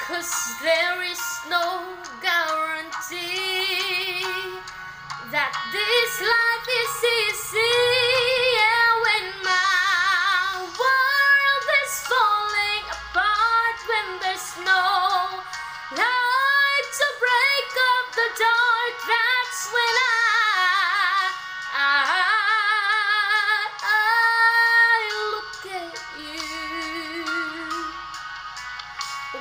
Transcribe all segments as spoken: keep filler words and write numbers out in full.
'Cause there is no guarantee that this life is easy. Yeah, when my world is falling apart, when there's no light to break up the dark, that's when I, I, I look at you.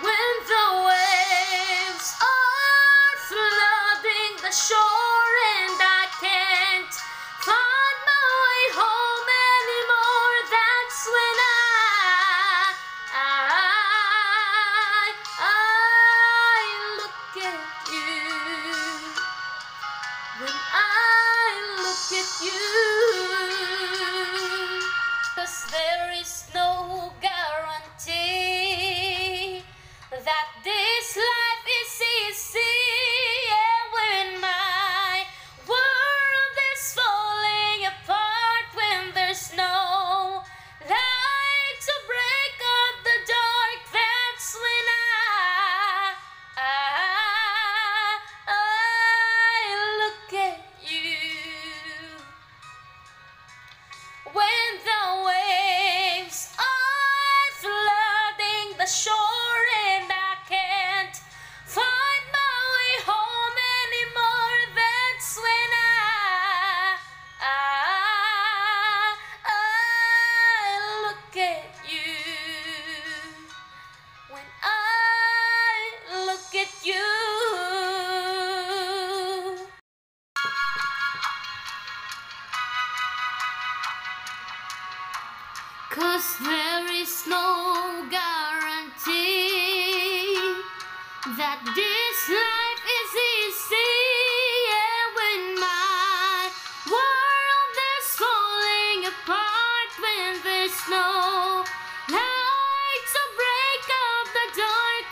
When the waves are flooding the shore and I can't find my way home anymore, that's when I, I, I look at you. When I look at you, 'cause there is no guarantee that this life is easy. Yeah, when my world is falling apart, when there's no light to break up the dark,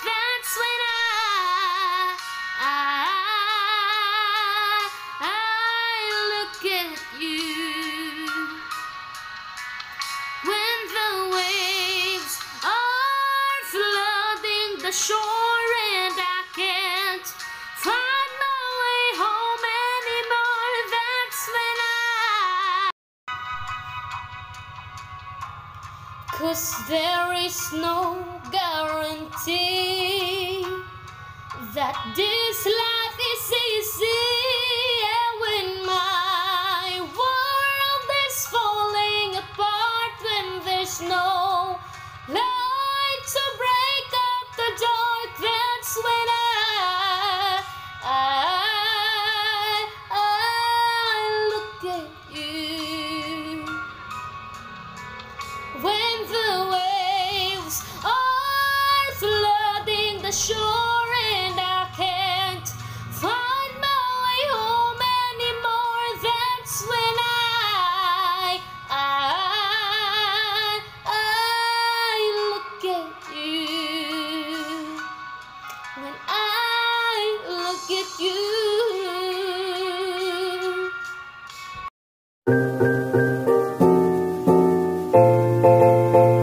that's when I, I, I look at you. When the waves are flooding the shore and I can't find my way home anymore, that's when I, I, I look at you. When I look at you. Cause there is no guarantee that this life is easy. Yeah, when my world is falling apart, when there's no light to break up the dark, that's when I, I, I look at you. When the waves are flooding the shore and I can't find my way home anymore, that's when I. 'Cause there is no guarantee that this life is easy. Yeah, when my world is falling apart, when there's no light to break up the dark, that's when I, I, I look at you. When the waves are flooding the shore and I can't find my way home anymore, that's when I, I, I look at you. When I look at you.